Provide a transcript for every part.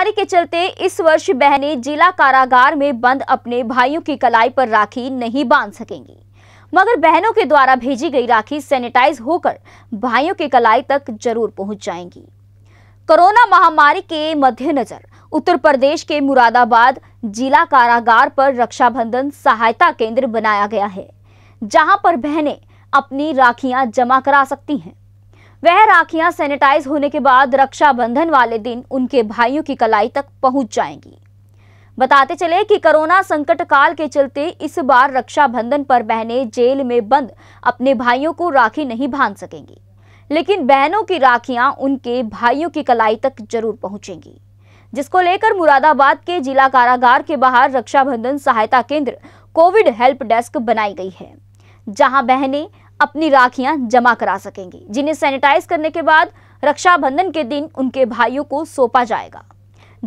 महामारी के चलते इस वर्ष बहनें जिला कारागार में बंद अपने भाइयों की कलाई पर राखी नहीं बांध सकेंगी, मगर बहनों के द्वारा भेजी गई राखी सैनिटाइज होकर भाइयों के कलाई तक जरूर पहुंच जाएंगी। कोरोना महामारी के मद्देनजर उत्तर प्रदेश के मुरादाबाद जिला कारागार पर रक्षाबंधन सहायता केंद्र बनाया गया है, जहां पर बहनें अपनी राखियां जमा करा सकती हैं। वह राखियां सैनिटाइज होने के बाद रक्षाबंधन वाले दिन उनके भाइयों की कलाई तक पहुंच जाएंगी। बताते चले कि कोरोना संकट काल के चलते इस बार रक्षाबंधन पर बहनें जेल में बंद अपने भाइयों को राखी नहीं बांध सकेंगी, लेकिन बहनों की राखियां उनके भाइयों की कलाई तक जरूर पहुंचेंगी, जिसको लेकर मुरादाबाद के जिला कारागार के बाहर रक्षाबंधन सहायता केंद्र कोविड हेल्प डेस्क बनाई गई है, जहां बहनें अपनी राखियां जमा करा सकेंगी, जिन्हें सैनिटाइज करने के बाद रक्षाबंधन के दिन उनके भाइयों को सौंपा जाएगा।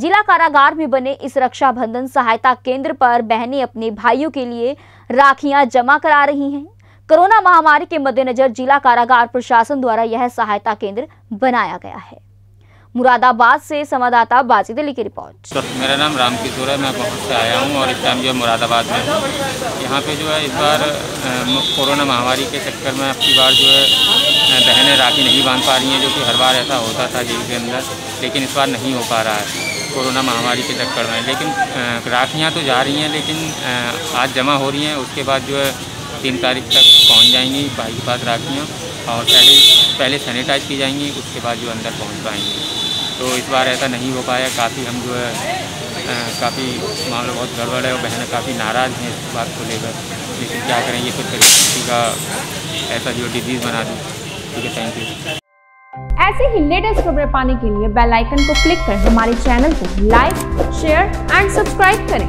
जिला कारागार में बने इस रक्षाबंधन सहायता केंद्र पर बहनें अपने भाइयों के लिए राखियां जमा करा रही हैं। कोरोना महामारी के मद्देनजर जिला कारागार प्रशासन द्वारा यह सहायता केंद्र बनाया गया है। मुरादाबाद से संवाददाता बाजिद अली की रिपोर्ट। मेरा नाम राम किशोर है, मैं बहुत से आया हूँ और इस टाइम जो है मुरादाबाद में हूँ। यहाँ पे जो है इस बार कोरोना महामारी के चक्कर में आपकी बार जो है बहनें राखी नहीं बांध पा रही हैं, जो कि हर बार ऐसा होता था जेल के अंदर, लेकिन इस बार नहीं हो पा रहा है कोरोना महामारी के चक्कर में। लेकिन राखियाँ तो जा रही हैं, लेकिन आज जमा हो रही हैं, उसके बाद जो है 3 तारीख तक पहुँच जाएंगी भाई के पास राखियाँ, और पहले सैनिटाइज की जाएंगी, उसके बाद जो अंदर पहुँच पाएंगी। तो इस बार ऐसा नहीं हो पाया। काफ़ी हम जो है काफ़ी मामला बहुत गड़बड़ है और बहनें काफ़ी नाराज़ हैं इस बात को लेकर, लेकिन क्या करें, ये कुछ तरीके का ऐसा जो डिजीज़ बना दी। ठीक है, थैंक यू। ऐसे ही लेटेस्ट खबरें पाने के लिए बेल आइकन को क्लिक कर हमारे चैनल को लाइक, शेयर एंड सब्सक्राइब करें।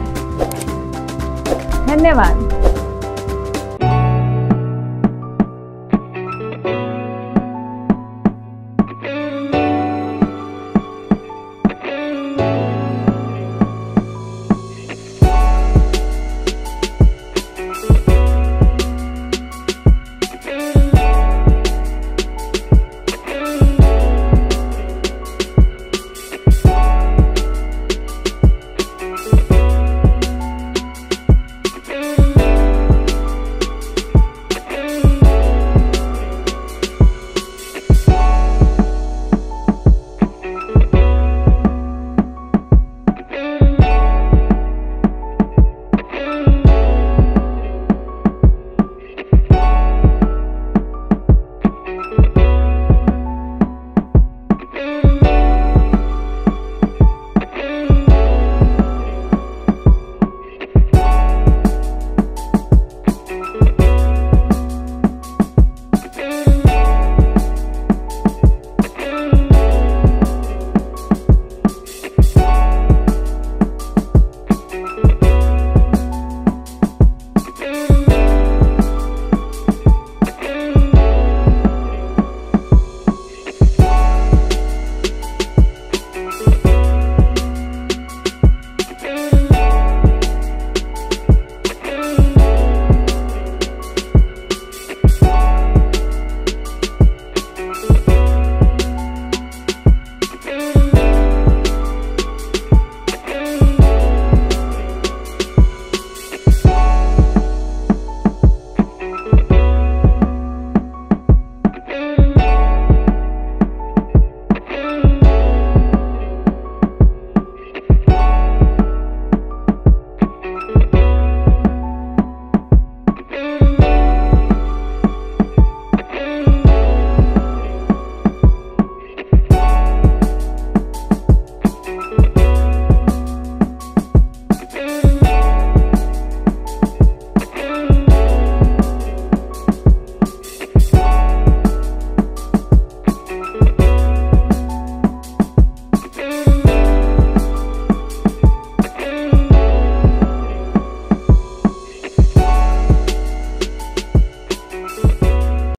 धन्यवाद।